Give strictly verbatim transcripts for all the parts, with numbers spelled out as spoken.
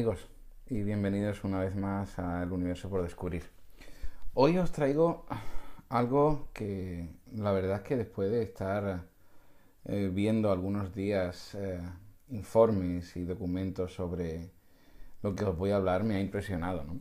amigos, y bienvenidos una vez más al Universo por Descubrir. Hoy os traigo algo que la verdad es que después de estar eh, viendo algunos días eh, informes y documentos sobre lo que os voy a hablar me ha impresionado, ¿no?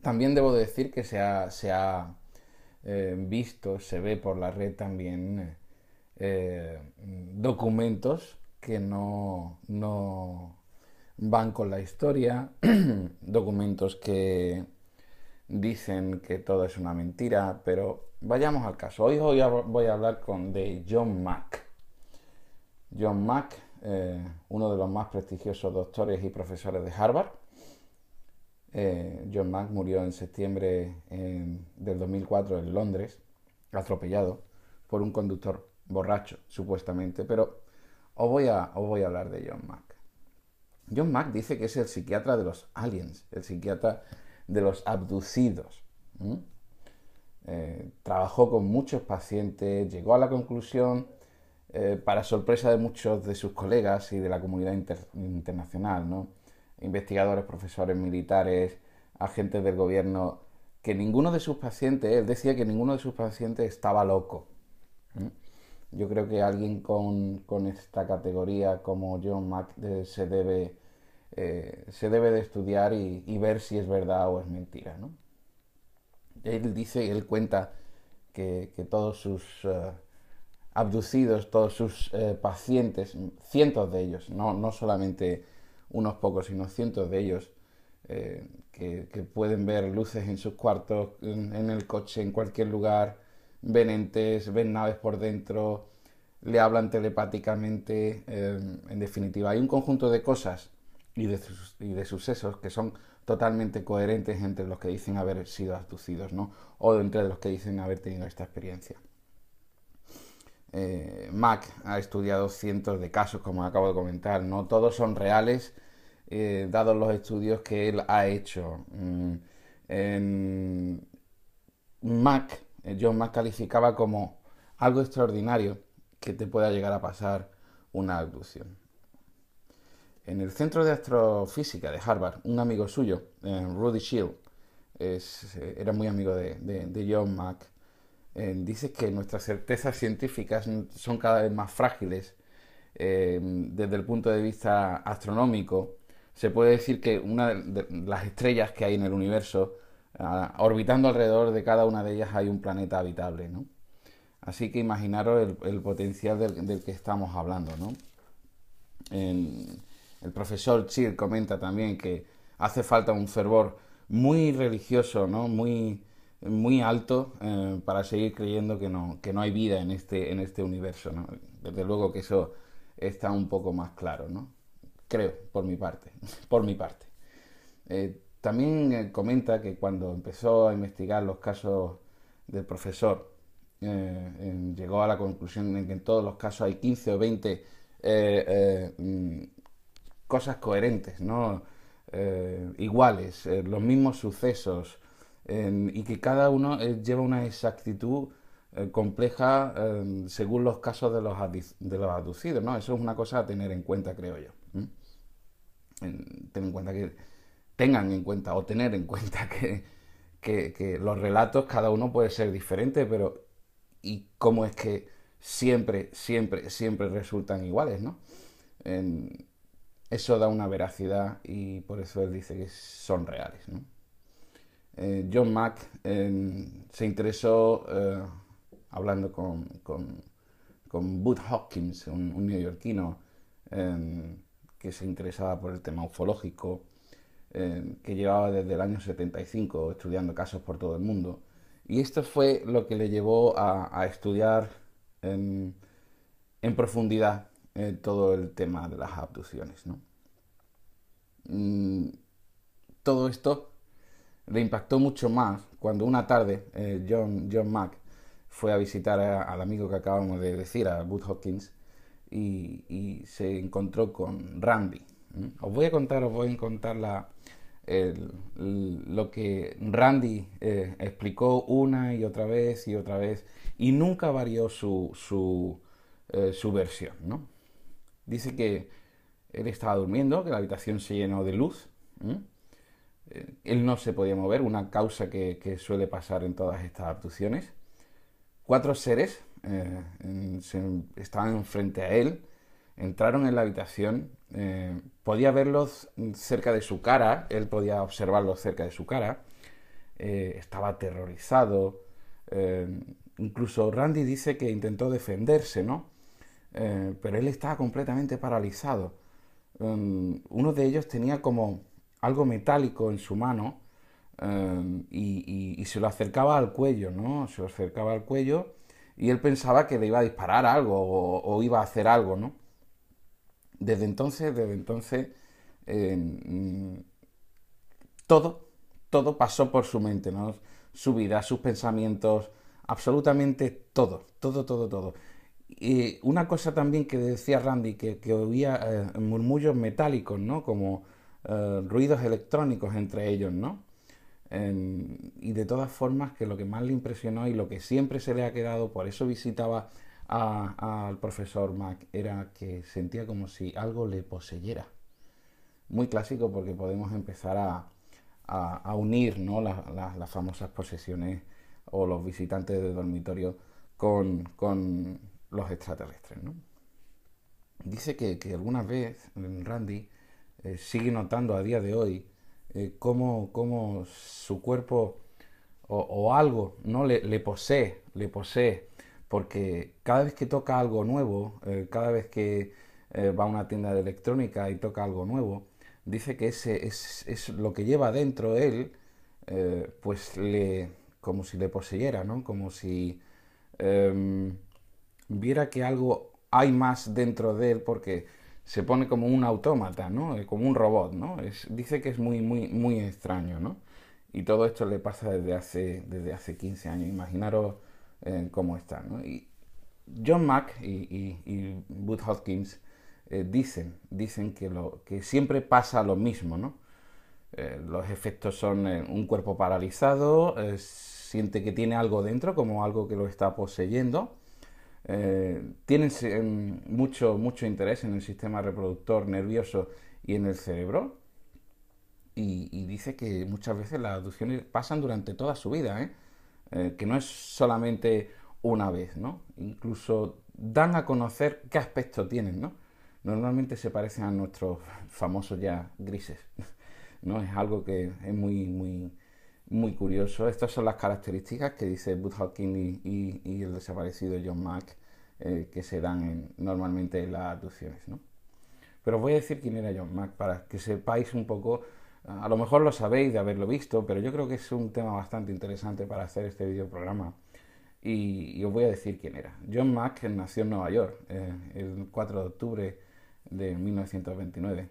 También debo decir que se ha, se ha eh, visto, se ve por la red también eh, documentos que no, no van con la historia, documentos que dicen que todo es una mentira, pero vayamos al caso. Hoy, hoy voy a hablar con, de John Mack. John Mack, eh, uno de los más prestigiosos doctores y profesores de Harvard. Eh, John Mack murió en septiembre en, del dos mil cuatro en Londres, atropellado por un conductor borracho, supuestamente, pero os voy a, os voy a hablar de John Mack. John Mack dice que es el psiquiatra de los aliens, el psiquiatra de los abducidos. ¿Mm? Eh, trabajó con muchos pacientes, llegó a la conclusión, eh, para sorpresa de muchos de sus colegas y de la comunidad inter internacional, ¿no? Investigadores, profesores, militares, agentes del gobierno, que ninguno de sus pacientes, él decía que ninguno de sus pacientes estaba loco. ¿Mm? Yo creo que alguien con, con esta categoría como John Mack eh, se, debe, eh, se debe de estudiar y, y ver si es verdad o es mentira, ¿no? Él dice, él cuenta que, que todos sus eh, abducidos, todos sus eh, pacientes, cientos de ellos, no, no solamente unos pocos, sino cientos de ellos, eh, que, que pueden ver luces en sus cuartos, en, en el coche, en cualquier lugar, ven entes, ven naves por dentro, le hablan telepáticamente, eh, en definitiva, hay un conjunto de cosas y de, sus, y de sucesos que son totalmente coherentes entre los que dicen haber sido abducidos, ¿no? O entre los que dicen haber tenido esta experiencia. Eh, Mack ha estudiado cientos de casos, como acabo de comentar, no todos son reales, eh, dados los estudios que él ha hecho. Mm, en Mack, John Mack calificaba como algo extraordinario que te pueda llegar a pasar una abducción. En el Centro de Astrofísica de Harvard, un amigo suyo, eh, Rudy Shield, es, era muy amigo de, de, de John Mack. Eh, dice que nuestras certezas científicas son cada vez más frágiles. Eh, desde el punto de vista astronómico, se puede decir que una de las estrellas que hay en el universo, eh, orbitando alrededor de cada una de ellas hay un planeta habitable, ¿no? Así que imaginaros el, el potencial del, del que estamos hablando, ¿no? El, el profesor Chir comenta también que hace falta un fervor muy religioso, ¿no? Muy... muy alto eh, para seguir creyendo que no, que no hay vida en este, en este universo, ¿no? Desde luego que eso está un poco más claro, ¿no? Creo, por mi parte. por mi parte. Eh, también eh, comenta que cuando empezó a investigar los casos del profesor, eh, eh, llegó a la conclusión de que en todos los casos hay quince o veinte eh, eh, cosas coherentes, ¿no? Eh, iguales, eh, los mismos sucesos, En, y que cada uno eh, lleva una exactitud eh, compleja eh, según los casos de los, de los abducidos, ¿no? Eso es una cosa a tener en cuenta, creo yo. ¿Mm? En, ten en cuenta que tengan en cuenta o tener en cuenta que, que, que los relatos cada uno puede ser diferente, pero ¿y cómo es que siempre, siempre, siempre resultan iguales, ¿no? En, eso da una veracidad y por eso él dice que son reales, ¿no? Eh, John Mack eh, se interesó eh, hablando con, con, con Bud Hopkins, un, un neoyorquino eh, que se interesaba por el tema ufológico, eh, que llevaba desde el año setenta y cinco estudiando casos por todo el mundo. Y esto fue lo que le llevó a, a estudiar en, en profundidad eh, todo el tema de las abducciones, ¿no? Mm, todo esto le impactó mucho más cuando una tarde eh, John, John Mack fue a visitar a, al amigo que acabamos de decir, a Bud Hopkins, y, y se encontró con Randy. ¿Mm? Os voy a contar, os voy a contar la, el, el, lo que Randy eh, explicó una y otra vez y otra vez, y nunca varió su, su, eh, su versión, ¿no? Dice que Él estaba durmiendo, que la habitación se llenó de luz. ¿Mm? Él no se podía mover, una causa que, que suele pasar en todas estas abducciones. Cuatro seres eh, se, estaban frente a él, entraron en la habitación, eh, podía verlos cerca de su cara, él podía observarlos cerca de su cara, eh, estaba aterrorizado, eh, incluso Randy dice que intentó defenderse, ¿no? Eh, pero él estaba completamente paralizado. Um, uno de ellos tenía como algo metálico en su mano um, y, y, y se lo acercaba al cuello, ¿no? Se lo acercaba al cuello y él pensaba que le iba a disparar algo o, o iba a hacer algo, ¿no? Desde entonces, desde entonces, eh, todo, todo pasó por su mente, ¿no? Su vida, sus pensamientos, absolutamente todo, todo, todo, todo. Y una cosa también que decía Randy, que, que oía eh, murmullos metálicos, ¿no? Como eh, ruidos electrónicos entre ellos, ¿no? Eh, y de todas formas, que lo que más le impresionó y lo que siempre se le ha quedado, por eso visitaba al profesor Mac, era que sentía como si algo le poseyera. Muy clásico, porque podemos empezar a, a, a unir, ¿no? la, la, las famosas posesiones o los visitantes de dormitorio con... con los extraterrestres, ¿no? Dice que, que algunas veces Randy eh, sigue notando a día de hoy eh, cómo, cómo su cuerpo o, o algo, ¿no? le, le posee, le posee, porque cada vez que toca algo nuevo, eh, cada vez que eh, va a una tienda de electrónica y toca algo nuevo, dice que ese es, es lo que lleva dentro él, eh, pues le, como si le poseyera, ¿no? Como si... Eh, viera que algo hay más dentro de él, porque se pone como un autómata, ¿no? Como un robot, ¿no? Es, dice que es muy, muy, muy extraño, ¿no? Y todo esto le pasa desde hace, desde hace quince años. Imaginaros eh, cómo está, ¿no? Y John Mack y, y, y Bud Hopkins eh, dicen, dicen que, lo, que siempre pasa lo mismo, ¿no? Eh, los efectos son eh, un cuerpo paralizado, eh, siente que tiene algo dentro, como algo que lo está poseyendo. Eh, tienen eh, mucho, mucho interés en el sistema reproductor nervioso y en el cerebro, y, y dice que muchas veces las abducciones pasan durante toda su vida, ¿eh? Eh, que no es solamente una vez, ¿no? Incluso dan a conocer qué aspecto tienen, ¿no? Normalmente se parecen a nuestros famosos ya grises, ¿no? Es algo que es muy, muy, muy curioso. Estas son las características que dice Bud Hopkins y, y, y el desaparecido John Mack eh, que se dan en, normalmente en las abducciones, ¿no? Pero os voy a decir quién era John Mack para que sepáis un poco, a lo mejor lo sabéis de haberlo visto, pero yo creo que es un tema bastante interesante para hacer este videoprograma y, y os voy a decir quién era. John Mack nació en Nueva York eh, el cuatro de octubre de mil novecientos veintinueve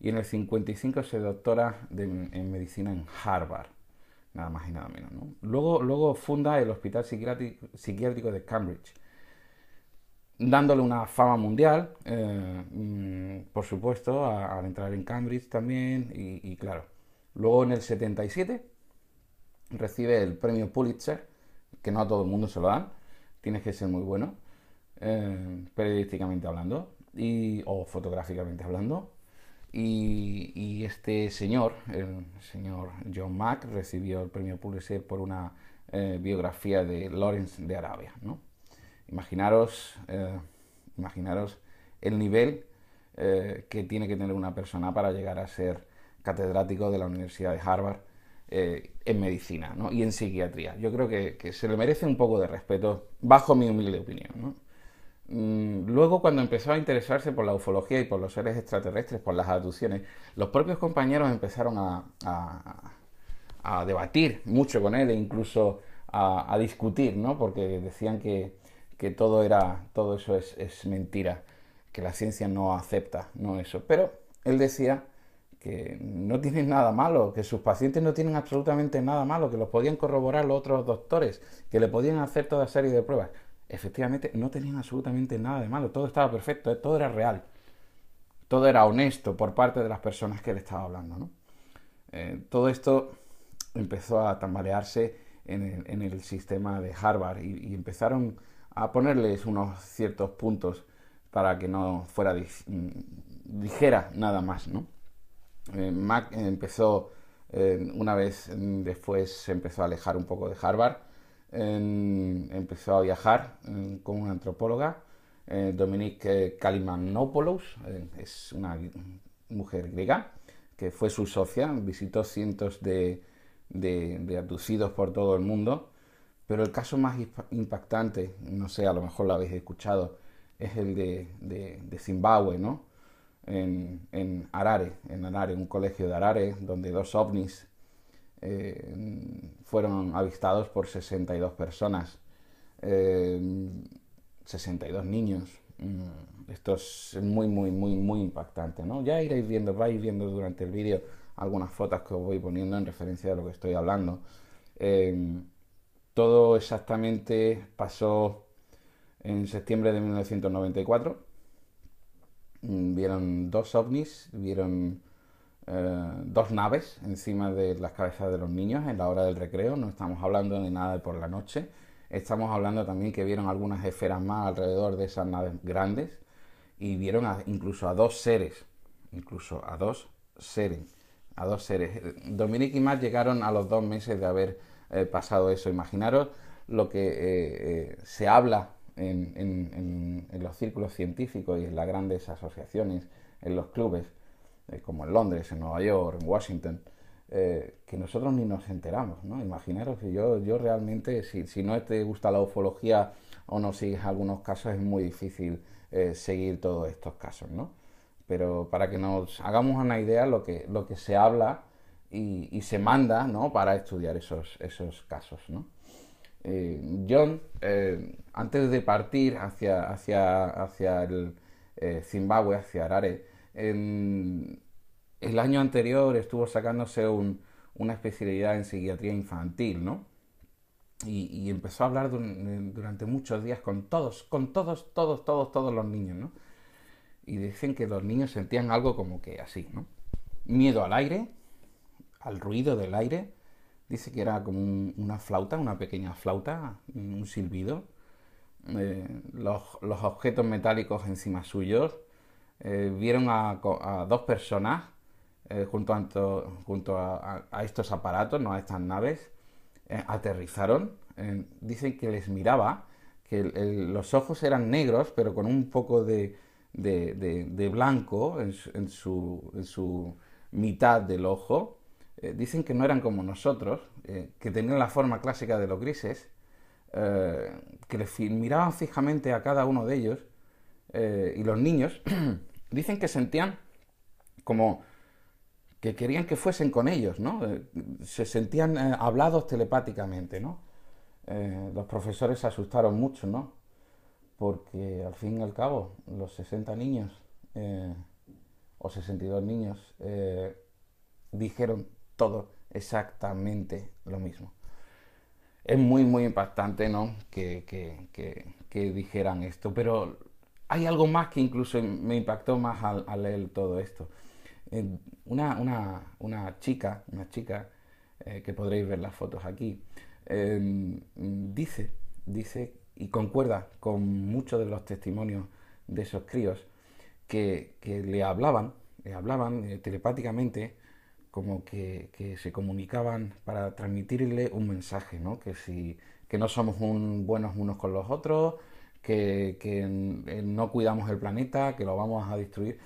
y en el cincuenta y cinco se doctora de, en medicina en Harvard. Nada más y nada menos, ¿no? Luego, luego funda el Hospital Psiquiátrico, Psiquiátrico de Cambridge, dándole una fama mundial, eh, por supuesto, al entrar en Cambridge también, y, y claro. Luego en el setenta y siete recibe el premio Pulitzer, que no a todo el mundo se lo dan, tienes que ser muy bueno, eh, periodísticamente hablando, y, o fotográficamente hablando. Y, y este señor, el señor John Mack, recibió el premio Pulitzer por una eh, biografía de Lawrence de Arabia, ¿no? Imaginaros, eh, imaginaros el nivel eh, que tiene que tener una persona para llegar a ser catedrático de la Universidad de Harvard eh, en medicina, ¿no? Y en psiquiatría. Yo creo que, que se le merece un poco de respeto, bajo mi humilde opinión, ¿no? Luego, cuando empezó a interesarse por la ufología y por los seres extraterrestres, por las abducciones, los propios compañeros empezaron a, a, a debatir mucho con él e incluso a, a discutir, ¿no? Porque decían que, que todo, era, todo eso es, es mentira, que la ciencia no acepta, ¿no? Eso. Pero él decía que no tienen nada malo, que sus pacientes no tienen absolutamente nada malo, que los podían corroborar los otros doctores, que le podían hacer toda serie de pruebas. Efectivamente, no tenían absolutamente nada de malo, todo estaba perfecto, todo era real, todo era honesto por parte de las personas que le estaba hablando, ¿no? Eh, todo esto empezó a tambalearse en el, en el sistema de Harvard y, y empezaron a ponerles unos ciertos puntos para que no fuera dijera nada más, ¿no? Eh, Mack empezó, eh, una vez después se empezó a alejar un poco de Harvard, eh, empezó a viajar eh, con una antropóloga, eh, Dominique Kalimanopoulos, eh, es una mujer griega, que fue su socia, visitó cientos de, de, de abducidos por todo el mundo, pero el caso más impactante, no sé, a lo mejor lo habéis escuchado, es el de, de, de Zimbabue, ¿no? En, en Harare, en Harare, un colegio de Harare, donde dos ovnis eh, fueron avistados por sesenta y dos personas, eh, sesenta y dos niños. Esto es muy, muy, muy, muy impactante, ¿no? Ya iréis viendo, vais viendo durante el vídeo algunas fotos que os voy poniendo en referencia de lo que estoy hablando. Eh, todo exactamente pasó en septiembre de mil novecientos noventa y cuatro. Vieron dos ovnis, vieron eh, dos naves encima de las cabezas de los niños en la hora del recreo. No estamos hablando de nada de por la noche. Estamos hablando también que vieron algunas esferas más alrededor de esas naves grandes y vieron a, incluso a dos seres, incluso a dos seres, a dos seres. Dominique y Matt llegaron a los dos meses de haber eh, pasado eso. Imaginaros lo que eh, eh, se habla en, en, en, en los círculos científicos y en las grandes asociaciones, en los clubes, eh, como en Londres, en Nueva York, en Washington. Eh, que nosotros ni nos enteramos, ¿no? Imaginaros que yo, yo realmente, si, si no te gusta la ufología o no sigues algunos casos, es muy difícil eh, seguir todos estos casos, ¿no? Pero para que nos hagamos una idea lo que, lo que se habla y, y se manda, ¿no? Para estudiar esos, esos casos, ¿no? Eh, John, eh, antes de partir hacia, hacia, hacia el eh, Zimbabue, hacia Harare, eh, el año anterior estuvo sacándose un, una especialidad en psiquiatría infantil, ¿no? Y, y empezó a hablar durante muchos días con todos, con todos, todos, todos, todos los niños, ¿no? Y dicen que los niños sentían algo como que así, ¿no? Miedo al aire, al ruido del aire. Dice que era como un, una flauta, una pequeña flauta, un silbido. Eh, los, los objetos metálicos encima suyos. Eh, vieron a, a dos personas. Eh, junto, a, junto a, a estos aparatos, no a estas naves, eh, aterrizaron. Eh, dicen que les miraba, que el, el, los ojos eran negros, pero con un poco de, de, de, de blanco en su, en, su, en su mitad del ojo. Eh, dicen que no eran como nosotros, eh, que tenían la forma clásica de los grises, eh, que les miraban fijamente a cada uno de ellos. Eh, y los niños dicen que sentían como que querían que fuesen con ellos, ¿no? Se sentían eh, hablados telepáticamente, ¿no? Eh, los profesores se asustaron mucho, ¿no? Porque al fin y al cabo, los sesenta niños, eh, o sesenta y dos niños, eh, dijeron todo exactamente lo mismo. Es muy, muy impactante, ¿no? Que, que, que, que dijeran esto, pero hay algo más que incluso me impactó más al, al leer todo esto. Una, una, una chica, una chica eh, que podréis ver las fotos aquí, eh, dice, dice y concuerda con muchos de los testimonios de esos críos que, que le hablaban, le hablaban eh, telepáticamente, como que, que se comunicaban para transmitirle un mensaje, ¿no? Que, si, que no somos un, buenos unos con los otros, que, que no cuidamos el planeta, que lo vamos a destruir.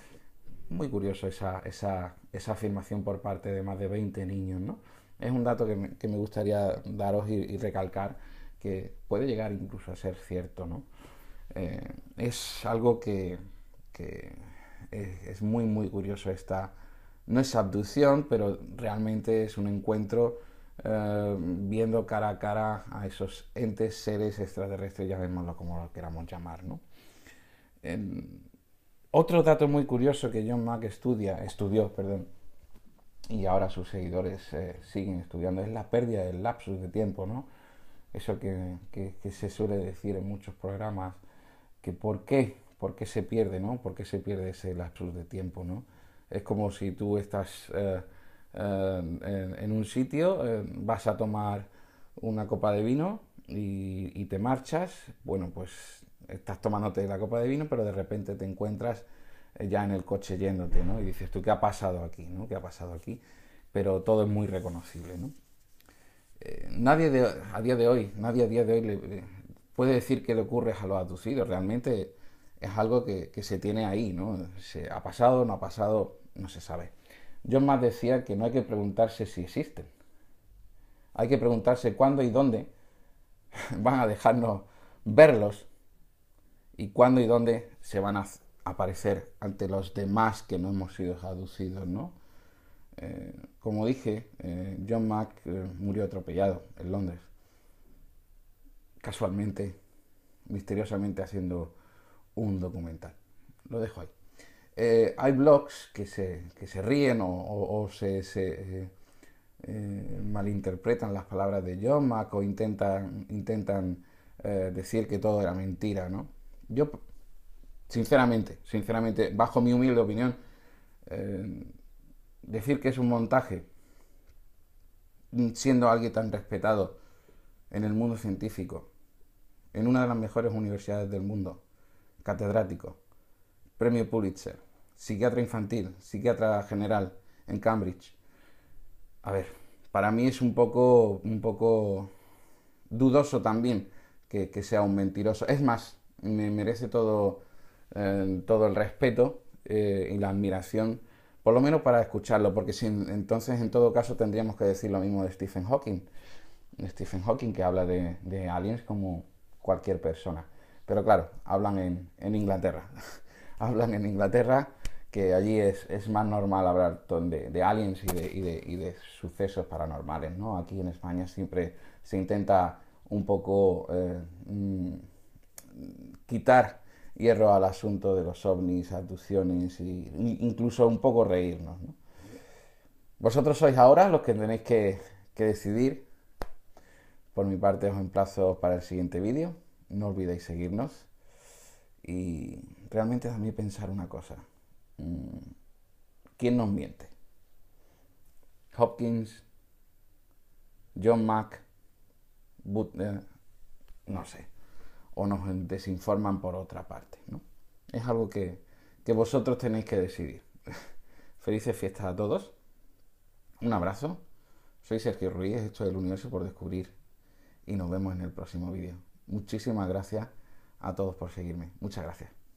Muy curioso esa, esa, esa afirmación por parte de más de veinte niños, ¿no? Es un dato que me, que me gustaría daros y, y recalcar, que puede llegar incluso a ser cierto, ¿no? Eh, es algo que, que es, es muy, muy curioso esta... No es abducción, pero realmente es un encuentro eh, viendo cara a cara a esos entes, seres extraterrestres, llamémoslo como lo queramos llamar, ¿no? Eh, Otro dato muy curioso que John Mack estudia, estudió perdón, y ahora sus seguidores eh, siguen estudiando, es la pérdida del lapsus de tiempo, ¿no? Eso que, que, que se suele decir en muchos programas, que por qué, por qué se pierde, ¿no? ¿Por qué se pierde ese lapsus de tiempo, ¿no? Es como si tú estás eh, eh, en, en un sitio, eh, vas a tomar una copa de vino y, y te marchas, bueno, pues... Estás tomándote la copa de vino, pero de repente te encuentras ya en el coche yéndote, ¿no? Y dices tú, ¿qué ha pasado aquí? ¿No? ¿Qué ha pasado aquí? Pero todo es muy reconocible, ¿no? Eh, nadie de, a día de hoy, nadie a día de hoy le, le puede decir que le ocurre a los abducidos. Realmente es algo que, que se tiene ahí, ¿no? Se, ha pasado, no ha pasado, no se sabe. John Mack decía que no hay que preguntarse si existen. Hay que preguntarse cuándo y dónde van a dejarnos verlos y cuándo y dónde se van a aparecer ante los demás que no hemos sido abducidos, ¿no? Eh, como dije, eh, John Mack eh, murió atropellado en Londres, casualmente, misteriosamente haciendo un documental. Lo dejo ahí. Eh, hay blogs que se, que se ríen o, o, o se, se eh, eh, malinterpretan las palabras de John Mack o intentan, intentan eh, decir que todo era mentira, ¿no? Yo, sinceramente, sinceramente, bajo mi humilde opinión, eh, decir que es un montaje, siendo alguien tan respetado en el mundo científico, en una de las mejores universidades del mundo, catedrático, premio Pulitzer, psiquiatra infantil, psiquiatra general en Cambridge. A ver, para mí es un poco, un poco dudoso también que, que sea un mentiroso. Es más, me merece todo, eh, todo el respeto eh, y la admiración, por lo menos para escucharlo, porque si, entonces en todo caso tendríamos que decir lo mismo de Stephen Hawking. Stephen Hawking, que habla de, de aliens como cualquier persona. Pero claro, hablan en, en Inglaterra. Hablan en Inglaterra, que allí es, es más normal hablar de, de aliens y de, y, de, y de sucesos paranormales, ¿no? Aquí en España siempre se intenta un poco eh, quitar hierro al asunto de los ovnis, abducciones e incluso un poco reírnos, ¿no? Vosotros sois ahora los que tenéis que, que decidir. Por mi parte os emplazo para el siguiente vídeo. No olvidéis seguirnos. Y realmente a mí pensar una cosa. ¿Quién nos miente? Hopkins, John Mack, Butler, no sé. O nos desinforman por otra parte, ¿no? Es algo que, que vosotros tenéis que decidir. Felices fiestas a todos. Un abrazo. Soy Sergio Ruiz, esto es El Universo por Descubrir. Y nos vemos en el próximo vídeo. Muchísimas gracias a todos por seguirme. Muchas gracias.